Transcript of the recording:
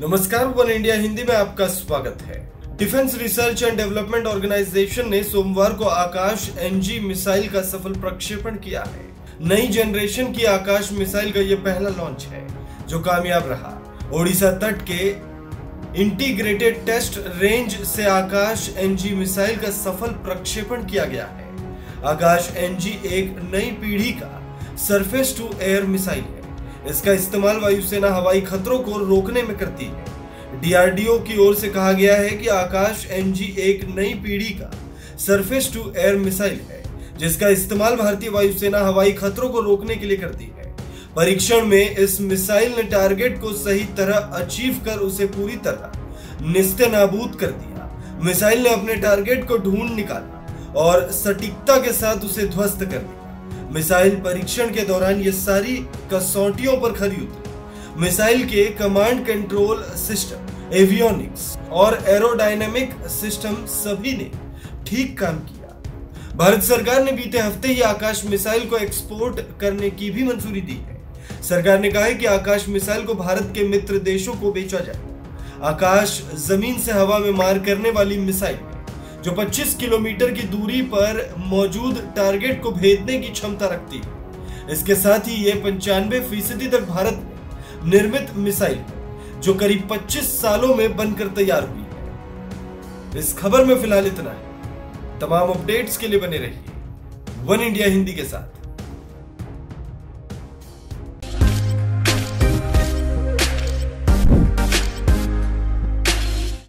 नमस्कार, one India Hindi में आपका स्वागत है। Defence research and development organisation ने सोमवार को आकाश-NG मिसाइल का सफल प्रक्षेपण किया है। नई जनरेशन की आकाश मिसाइल का यह पहला लॉन्च है जो कामयाब रहा। ओडिशा तट के इंटीग्रेटेड टेस्ट रेंज से आकाश-NG मिसाइल का सफल प्रक्षेपण किया गया है। आकाश-NG एक नई पीढ़ी का सरफेस टू एयर मिसाइल है। इसका इस्तेमाल वायुसेना हवाई खतरों को रोकने में करती है। डीआरडीओ की ओर से कहा गया है कि आकाश-NG एक नई पीढ़ी का सरफेस टू एयर मिसाइल है जिसका इस्तेमाल भारतीय वायुसेना हवाई खतरों को रोकने के लिए करती है। परीक्षण में इस मिसाइल ने टारगेट को सही तरह अचीव कर उसे पूरी तरह निस्ते नाबूद कर दिया। मिसाइल ने अपने टारगेट को ढूंढ निकाला और सटीकता के साथ उसे ध्वस्त कर दिया। मिसाइल परीक्षण के दौरान ये सारी कसौटियों पर खरी उतरी। मिसाइल के कमांड कंट्रोल सिस्टम, एवियोनिक्स और एरोडायनेमिक सिस्टम सभी ने ठीक काम किया। भारत सरकार ने बीते हफ्ते ही आकाश मिसाइल को एक्सपोर्ट करने की भी मंजूरी दी है। सरकार ने कहा है कि आकाश मिसाइल को भारत के मित्र देशों को बेचा जाए। आकाश जमीन से हवा में मार करने वाली मिसाइल जो 25 किलोमीटर की दूरी पर मौजूद टारगेट को भेदने की क्षमता रखती है। इसके साथ ही ये 95% तक भारत में निर्मित मिसाइल जो करीब 25 सालों में बनकर तैयार हुई है। इस खबर में फिलहाल इतना है। तमाम अपडेट्स के लिए बने रहिए वन इंडिया हिंदी के साथ।